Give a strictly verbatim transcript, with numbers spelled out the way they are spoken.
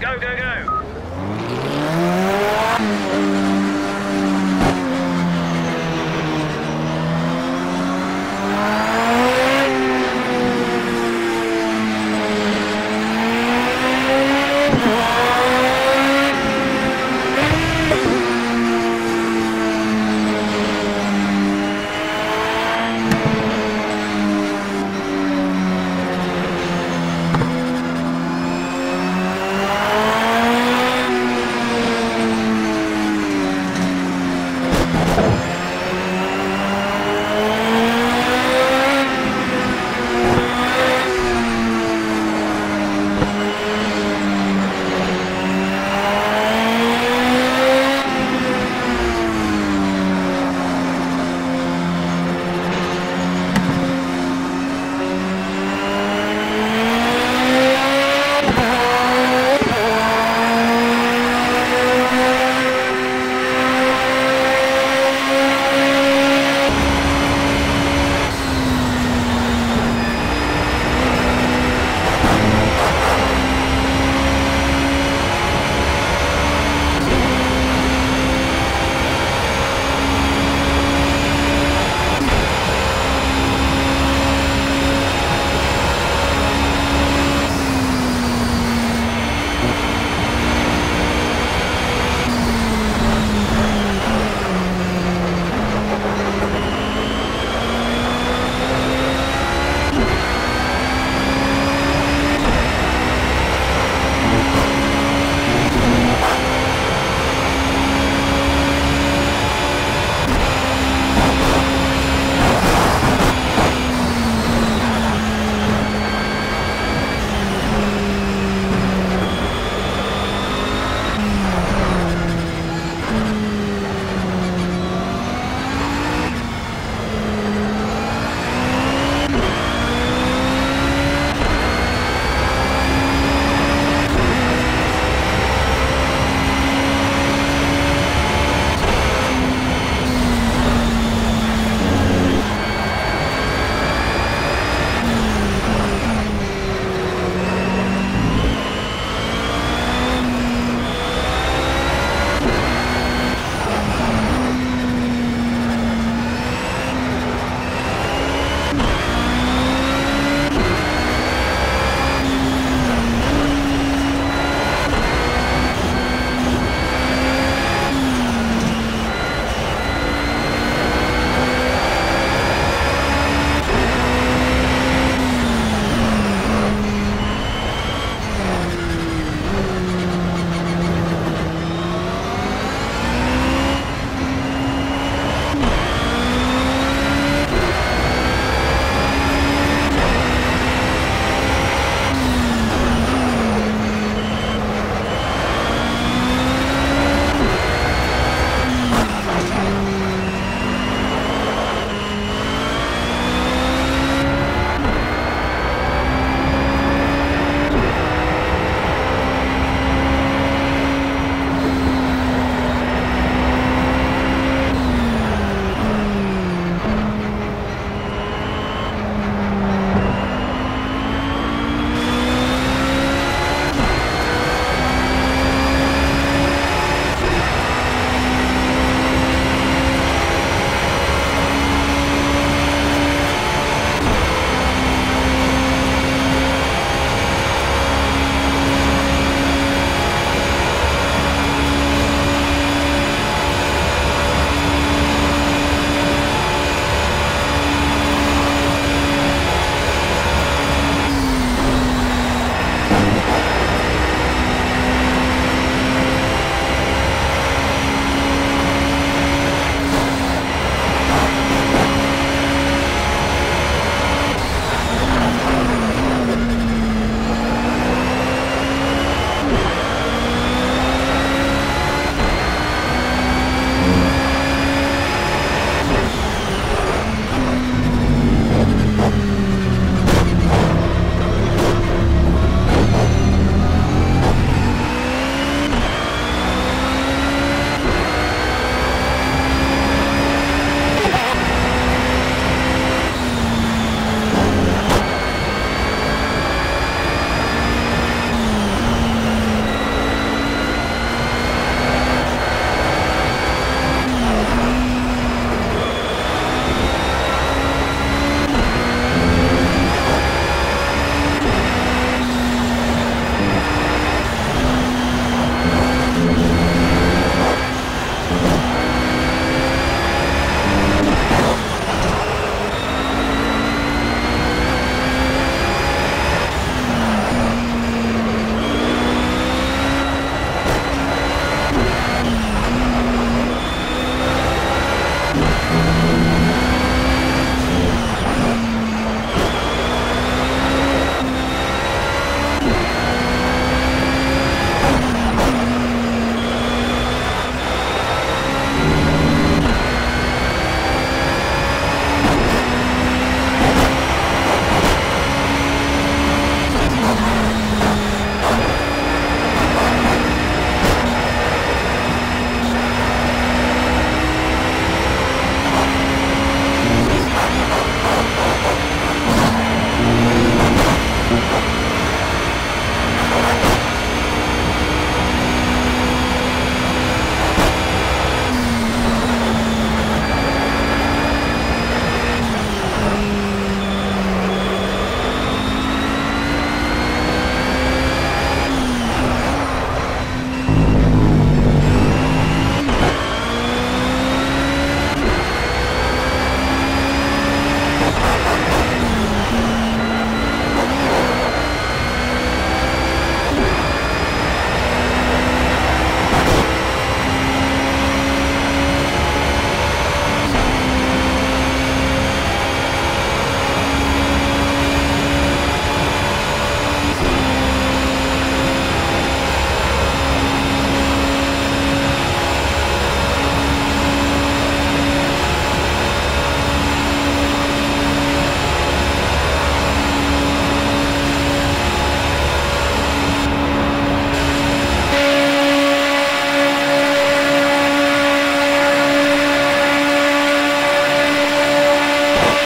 Go, go, go!